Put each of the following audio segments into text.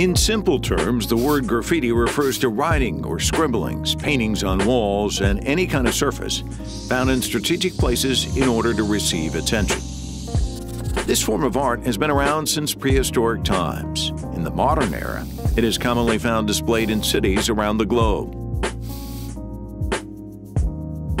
In simple terms, the word graffiti refers to writing or scribblings, paintings on walls, and any kind of surface found in strategic places in order to receive attention. This form of art has been around since prehistoric times. In the modern era, it is commonly found displayed in cities around the globe.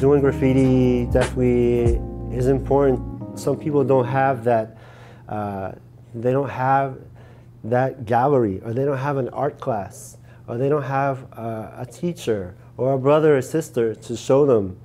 Doing graffiti definitely is important. Some people don't have that, they don't have that gallery, or they don't have an art class, or they don't have a teacher or a brother or sister to show them.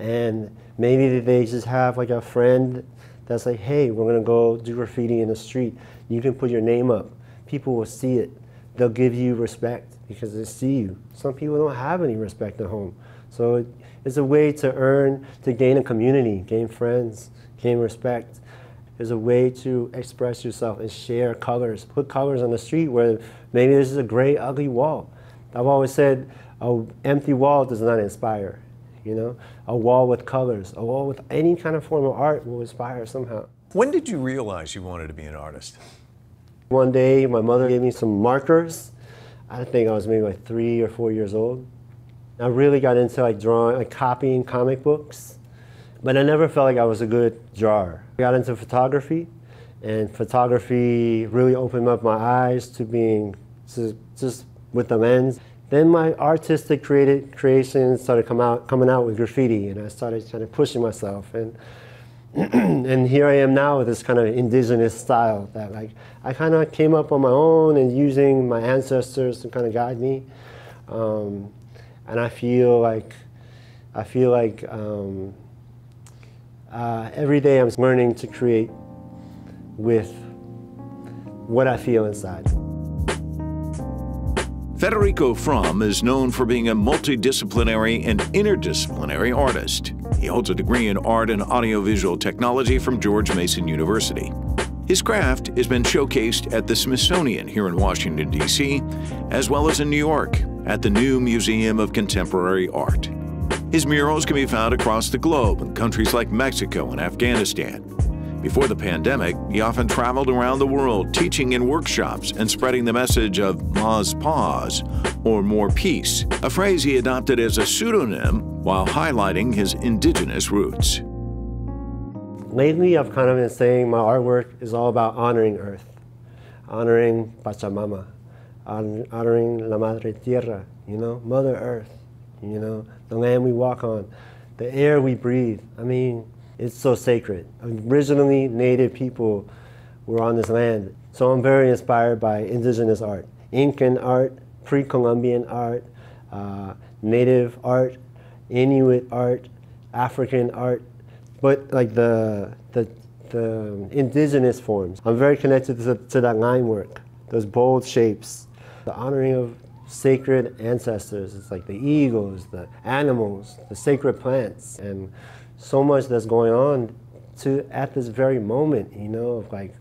And maybe they just have like a friend that's like, hey, we're gonna go do graffiti in the street. You can put your name up. People will see it. They'll give you respect because they see you. Some people don't have any respect at home. So it's a way to earn, to gain a community, gain friends, gain respect. It's a way to express yourself and share colors. Put colors on the street where maybe this is a gray, ugly wall. I've always said an empty wall does not inspire. You know, a wall with colors, a wall with any kind of form of art will inspire somehow. When did you realize you wanted to be an artist? One day, my mother gave me some markers. I think I was maybe like 3 or 4 years old. I really got into like drawing, like copying comic books, but I never felt like I was a good drawer. I got into photography, and photography really opened up my eyes to being just with the lens. Then my artistic creations started coming out with graffiti, and I started kind of pushing myself. And, and here I am now with this kind of indigenous style that like, I kind of came up on my own and using my ancestors to kind of guide me. And I feel like every day I'm learning to create with what I feel inside. Federico Frum is known for being a multidisciplinary and interdisciplinary artist. He holds a degree in art and audiovisual technology from George Mason University. His craft has been showcased at the Smithsonian here in Washington, D.C., as well as in New York at the New Museum of Contemporary Art. His murals can be found across the globe in countries like Mexico and Afghanistan. Before the pandemic, he often traveled around the world teaching in workshops and spreading the message of Maz Paz, or more peace, a phrase he adopted as a pseudonym while highlighting his indigenous roots. Lately, I've kind of been saying my artwork is all about honoring Earth, honoring Pachamama, honoring La Madre Tierra, you know, Mother Earth, you know, the land we walk on, the air we breathe. I mean, it's so sacred. Originally, Native people were on this land. So I'm very inspired by indigenous art, Incan art, pre-Columbian art, Native art, Inuit art, African art, but like the indigenous forms. I'm very connected to that line work, those bold shapes, the honoring of sacred ancestors. It's like the eagles, the animals, the sacred plants, and so much that's going on at this very moment, you know, of like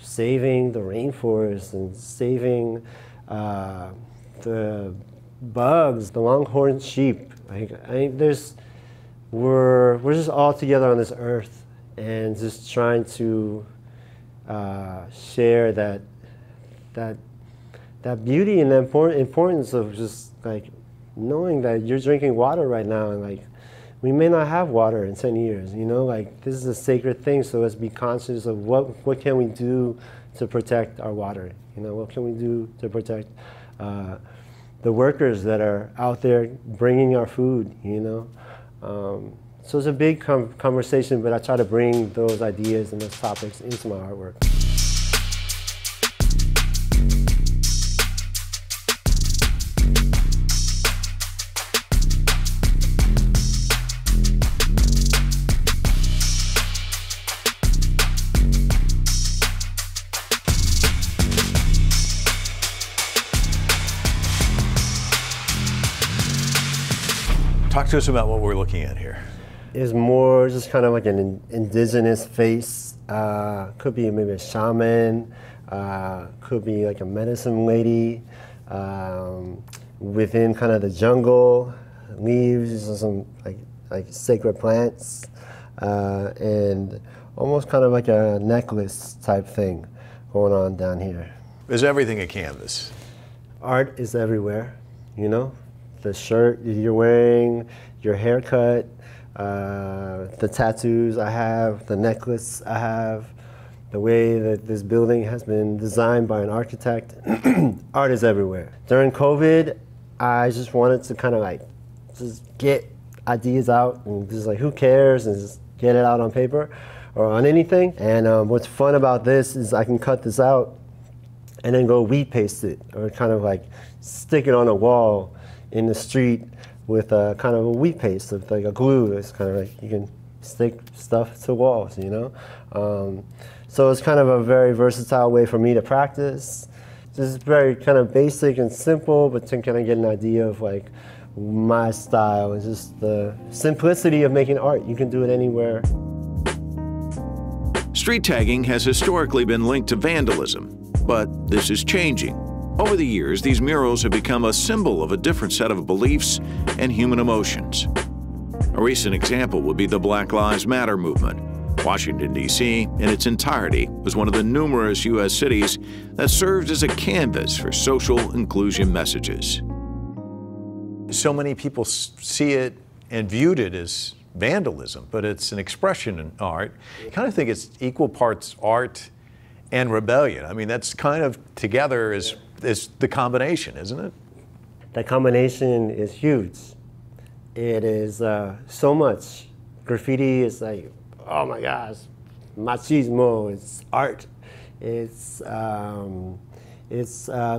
saving the rainforest and saving the bugs, the longhorn sheep. Like, we're just all together on this earth and just trying to share that beauty and the importance of just like knowing that you're drinking water right now, and like, we may not have water in 10 years, you know, like this is a sacred thing. So let's be conscious of what can we do to protect our water? You know, what can we do to protect the workers that are out there bringing our food, you know? So it's a big conversation, but I try to bring those ideas and those topics into my artwork. Talk to us about what we're looking at here. It's more just kind of like an indigenous face. Could be maybe a shaman, could be like a medicine lady within kind of the jungle, leaves, and some like sacred plants, and almost kind of like a necklace type thing going on down here. There's everything in canvas. Art is everywhere, you know? The shirt you're wearing, your haircut, the tattoos I have, the necklace I have, the way that this building has been designed by an architect. Art is everywhere. During COVID, I just wanted to kind of like just get ideas out and just like who cares and just get it out on paper or on anything. And what's fun about this is I can cut this out and then go weed paste it or kind of like stick it on a wall in the street with a kind of a weed paste, with like a glue. It's kind of like you can stick stuff to walls, you know? So it's kind of a very versatile way for me to practice. Just very kind of basic and simple, but to kind of get an idea of like my style and just the simplicity of making art. You can do it anywhere. Street tagging has historically been linked to vandalism, but this is changing. Over the years, these murals have become a symbol of a different set of beliefs and human emotions. A recent example would be the Black Lives Matter movement. Washington, D.C., in its entirety, was one of the numerous U.S. cities that served as a canvas for social inclusion messages. So many people see it and viewed it as vandalism, but it's an expression in art. I kind of think it's equal parts art and rebellion. I mean, that's kind of together as it's the combination, isn't it? That combination is huge. It is so much. Graffiti is like, oh my gosh, machismo, it's art. It's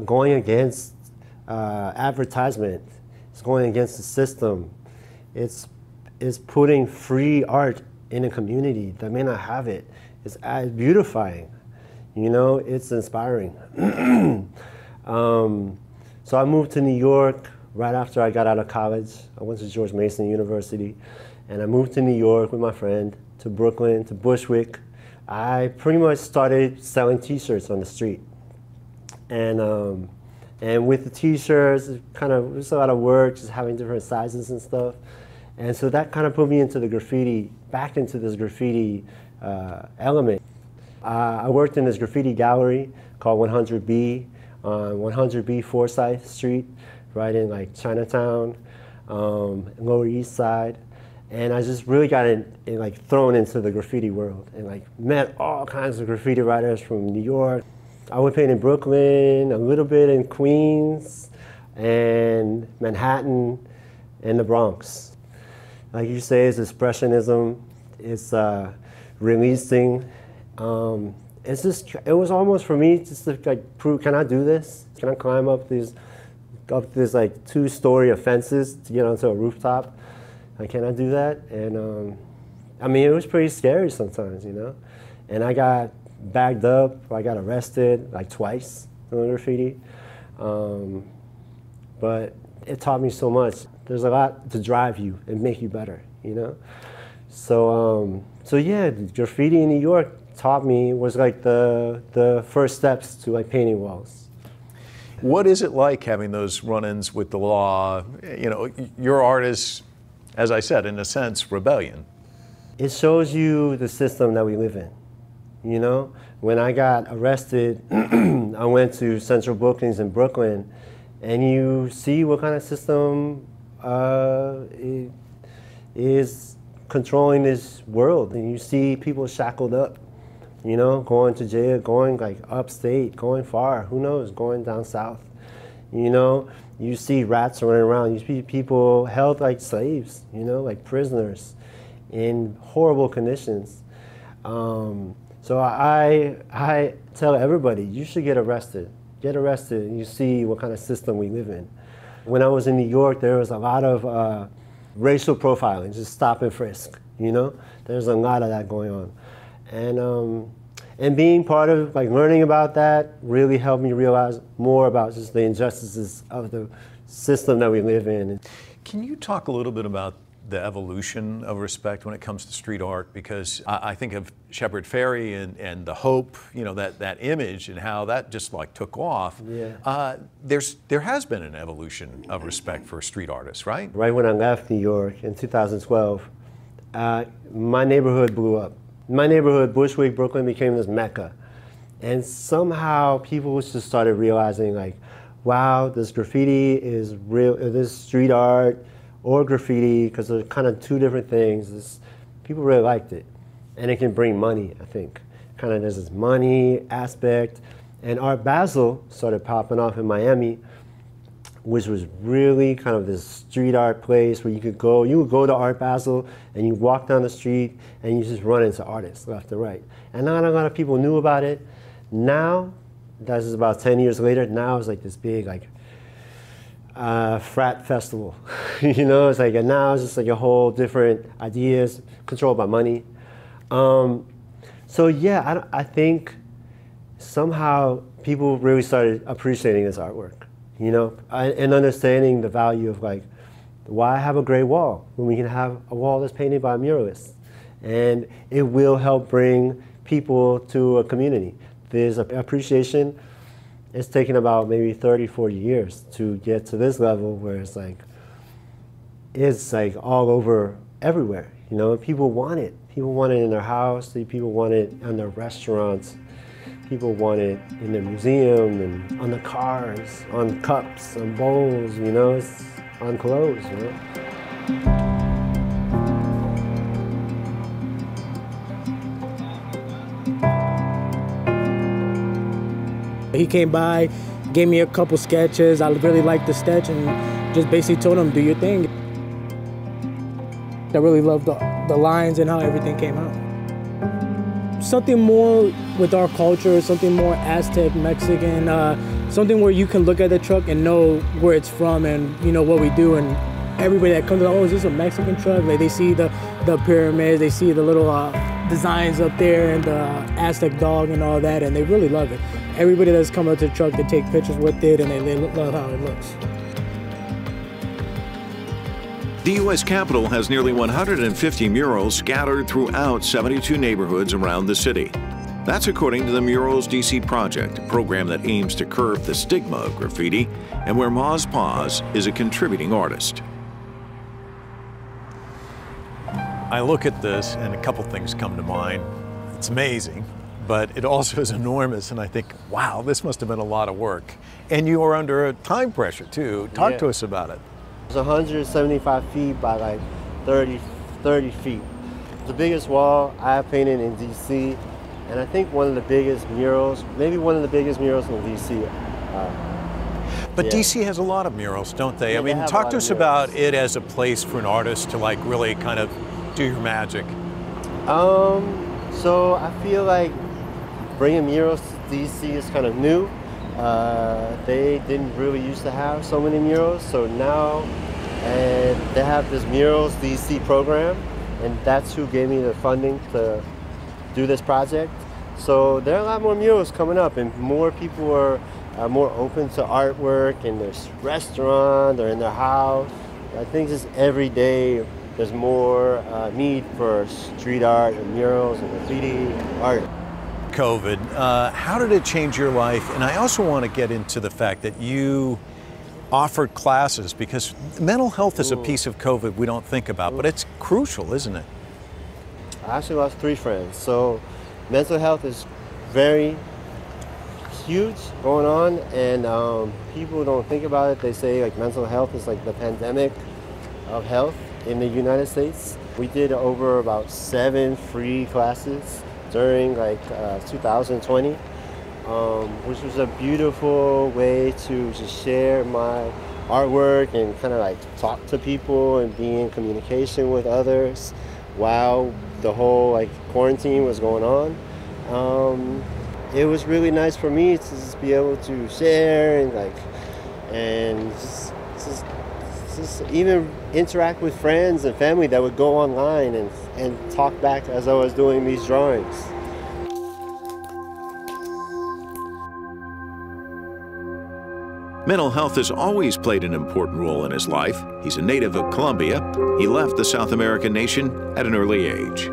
going against advertisement. It's going against the system. It's putting free art in a community that may not have it. It's beautifying, you know, it's inspiring. So I moved to New York right after I got out of college. I went to George Mason University, and I moved to New York with my friend, to Brooklyn, to Bushwick. I pretty much started selling t-shirts on the street. And with the t-shirts, it was a lot of work, just having different sizes and stuff. And so that kind of put me into the graffiti, back into this graffiti element. I worked in this graffiti gallery called 100B. On 100B Forsyth Street, right in like Chinatown, Lower East Side, and I just really got in like thrown into the graffiti world and like met all kinds of graffiti writers from New York. I would paint in Brooklyn, a little bit in Queens, and Manhattan, and the Bronx. Like you say, it's expressionism. It's releasing. It's just, it was almost for me just to like prove, can I do this? Can I climb up these, like 2-story fences to get onto a rooftop? Like, can I do that? And I mean, it was pretty scary sometimes, you know? And I got bagged up, I got arrested like twice doing graffiti. But it taught me so much. There's a lot to drive you and make you better, you know? So, so yeah, graffiti in New York taught me was like the first steps to like painting walls. What is it like having those run-ins with the law? You know, your art is, as I said, in a sense, rebellion. It shows you the system that we live in, you know? When I got arrested, I went to Central Bookings in Brooklyn, and you see what kind of system is controlling this world, and you see people shackled up, you know, going to jail, going like upstate, going far, who knows, going down south. You know, you see rats running around, you see people held like slaves, you know, like prisoners in horrible conditions. So I tell everybody, you should get arrested. Get arrested and you see what kind of system we live in. When I was in New York, there was a lot of racial profiling, just stop and frisk, you know? There's a lot of that going on. And being part of, like, learning about that really helped me realize more about just the injustices of the system that we live in. Can you talk a little bit about the evolution of respect when it comes to street art? Because I think of Shepherd Ferry and the Hope, you know, that image and how that just, like, took off. Yeah. There has been an evolution of respect for street artists, right? Right when I left New York in 2012, my neighborhood blew up. My neighborhood, Bushwick, Brooklyn, became this mecca. And somehow people just started realizing, like, wow, this graffiti is real, this street art or graffiti, because they're kind of two different things. People really liked it. And it can bring money, I think. Kind of there's this money aspect. And Art Basel started popping off in Miami, which was really kind of this street art place where you would go to Art Basel and you walk down the street and you just run into artists left and right. And not a lot of people knew about it. Now, this is about 10 years later, now it's like this big like frat festival. You know, it's like, and now it's just like a whole different ideas controlled by money. So yeah, I think somehow people really started appreciating this artwork, you know, and understanding the value of like, why have a gray wall when we can have a wall that's painted by a muralist? And it will help bring people to a community. There's an appreciation. It's taken about maybe 30, 40 years to get to this level where it's like all over everywhere, you know, people want it. People want it in their house, people want it in their restaurants, people want it in their museum, and on the cars, on cups, on bowls, you know, it's on clothes, you know. He came by, gave me a couple sketches. I really liked the sketch and just basically told him, do your thing. I really loved the lines and how everything came out. Something more with our culture, something more Aztec, Mexican, something where you can look at the truck and know where it's from and you know what we do. And everybody that comes, oh, is this a Mexican truck? Like they see the pyramids, they see the little designs up there and the Aztec dog and all that, and they really love it. Everybody that's come up to the truck, they take pictures with it, and they love how it looks. The U.S. Capitol has nearly 150 murals scattered throughout 72 neighborhoods around the city. That's according to the Murals DC Project, a program that aims to curb the stigma of graffiti and where Maz Paz is a contributing artist. I look at this, and a couple things come to mind. It's amazing, but it also is enormous, and I think, wow, this must have been a lot of work. And you are under a time pressure, too. Talk to us about it. It's 175 feet by like 30 feet. The biggest wall I have painted in DC, and I think one of the biggest murals, maybe one of the biggest murals in DC. But DC has a lot of murals, don't they? Yeah, I mean, talk to us about it as a place for an artist to like really kind of do your magic. So I feel like bringing murals to DC is kind of new. They didn't really used to have so many murals, so now they have this Murals DC program, and that's who gave me the funding to do this project. So there are a lot more murals coming up, and more people are more open to artwork in their restaurant or in their house. I think just every day there's more need for street art and murals and graffiti art. COVID, how did it change your life? And I also want to get into the fact that you offered classes, because mental health is a piece of COVID we don't think about, but it's crucial, isn't it? I actually lost 3 friends. So mental health is very huge going on, and people don't think about it. They say like mental health is like the pandemic of health in the United States. We did over about 7 free classes during like 2020, which was a beautiful way to just share my artwork and kind of like talk to people and be in communication with others while the whole like quarantine was going on. It was really nice for me to just be able to share and like, and just even interact with friends and family that would go online and talk back as I was doing these drawings. Mental health has always played an important role in his life. He's a native of Colombia. He left the South American nation at an early age.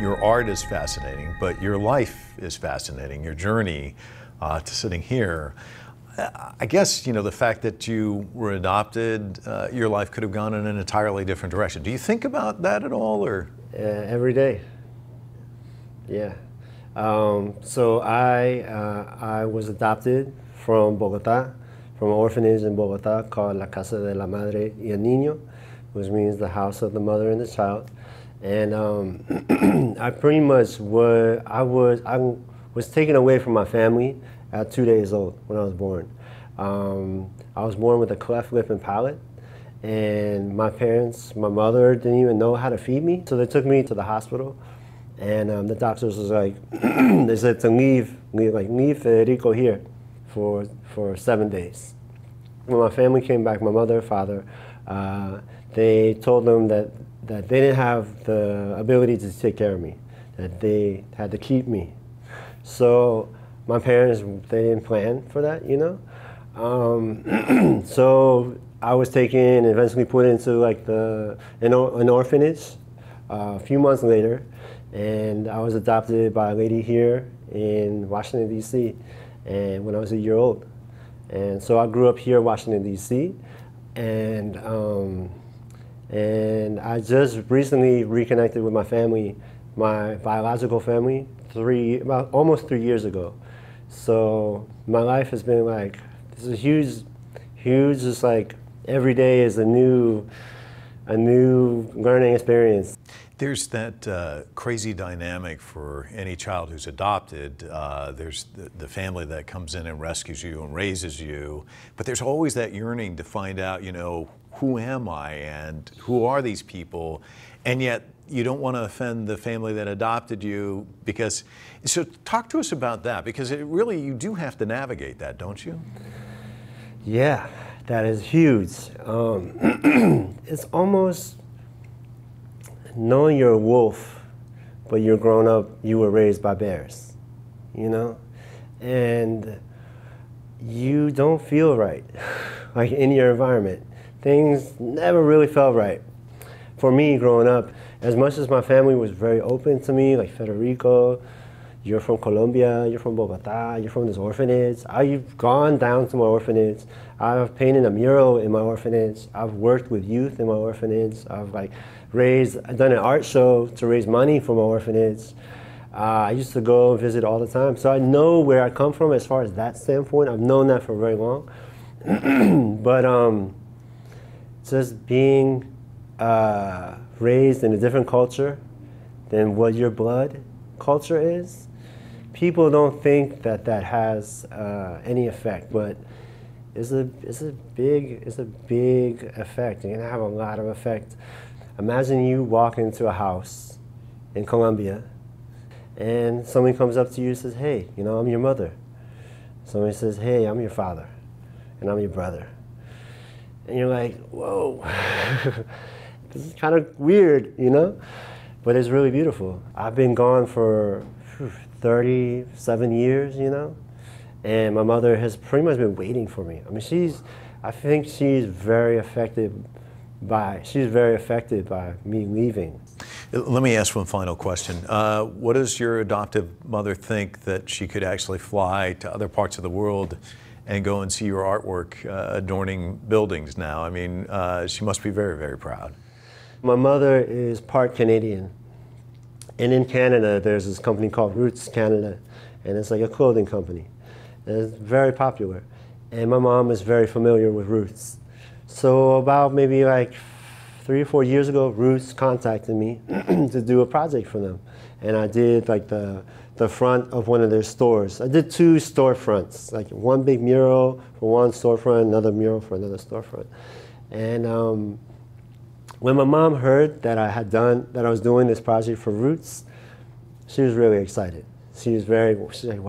Your art is fascinating, but your life is fascinating, your journey to sitting here. I guess, you know, the fact that you were adopted, your life could have gone in an entirely different direction. Do you think about that at all, or? Every day. Yeah. So I was adopted from Bogota, from an orphanage in Bogota called La Casa de la Madre y el Niño, which means the house of the mother and the child. And I pretty much was, I was taken away from my family at 2 days old when I was born. I was born with a cleft lip and palate, and my parents, my mother didn't even know how to feed me, so they took me to the hospital. And the doctors was like, they said to leave Federico here for 7 days. When my family came back, my mother, father, they told them that they didn't have the ability to take care of me, that they had to keep me. So my parents, they didn't plan for that, you know? So I was taken and eventually put into like an orphanage a few months later. And I was adopted by a lady here in Washington, D.C. and when I was a year old. And so I grew up here in Washington, D.C. And I just recently reconnected with my family, my biological family, almost three years ago. So my life has been like, this is huge, huge, just like every day is a new learning experience. There's that crazy dynamic for any child who's adopted. There's the family that comes in and rescues you and raises you, but there's always that yearning to find out, you know, who am I and who are these people? And yet you don't want to offend the family that adopted you, because, so talk to us about that, because it really, you do have to navigate that, don't you? Yeah, that is huge. It's almost, knowing you're a wolf, but you're grown up, you were raised by bears, you know? And you don't feel right, like in your environment. Things never really felt right. For me, growing up, as much as my family was very open to me, like, Federico, you're from Colombia, you're from Bogota, you're from this orphanage. I've gone down to my orphanage. I've painted a mural in my orphanage. I've worked with youth in my orphanage. I've like done an art show to raise money for my orphanage. I used to go and visit all the time. So I know where I come from as far as that standpoint. I've known that for very long. But just being raised in a different culture than what your blood culture is, people don't think that that has any effect, but it's a big effect. You're gonna have a lot of effect. Imagine you walk into a house in Colombia, and somebody comes up to you and says, "Hey, you know, I'm your mother." Somebody says, "Hey, I'm your father, and I'm your brother," and you're like, "Whoa, this is kind of weird," you know. But it's really beautiful. I've been gone for 37 years, you know, and my mother has pretty much been waiting for me. I mean, I think she's very affected by me leaving. Let me ask one final question. What does your adoptive mother think that she could actually fly to other parts of the world and go and see your artwork adorning buildings now? I mean, she must be very, very proud. My mother is part Canadian, and in Canada there's this company called Roots Canada, and it's like a clothing company, and it's very popular, and my mom is very familiar with Roots. So about maybe like 3 or 4 years ago, Roots contacted me to do a project for them, and I did like the front of one of their stores. I did 2 storefronts, like one big mural for one storefront, another mural for another storefront. And when my mom heard that I was doing this project for Roots, she was really excited. She's like,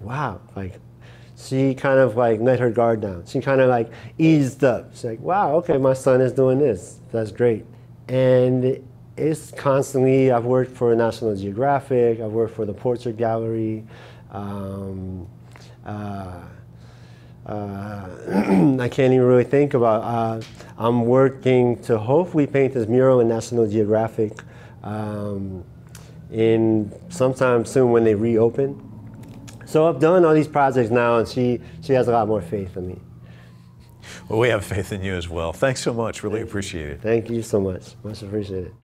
wow. Like, she kind of like let her guard down. She kind of like eased up. She's like, wow, okay, my son is doing this. That's great. And it's constantly, I've worked for National Geographic, I've worked for the Portrait Gallery, I can't even really think about. I'm working to hopefully paint this mural in National Geographic sometime soon when they reopen. So I've done all these projects now, and she has a lot more faith in me. Well, we have faith in you as well. Thanks so much. Really appreciate it. Thank you so much. Much appreciated.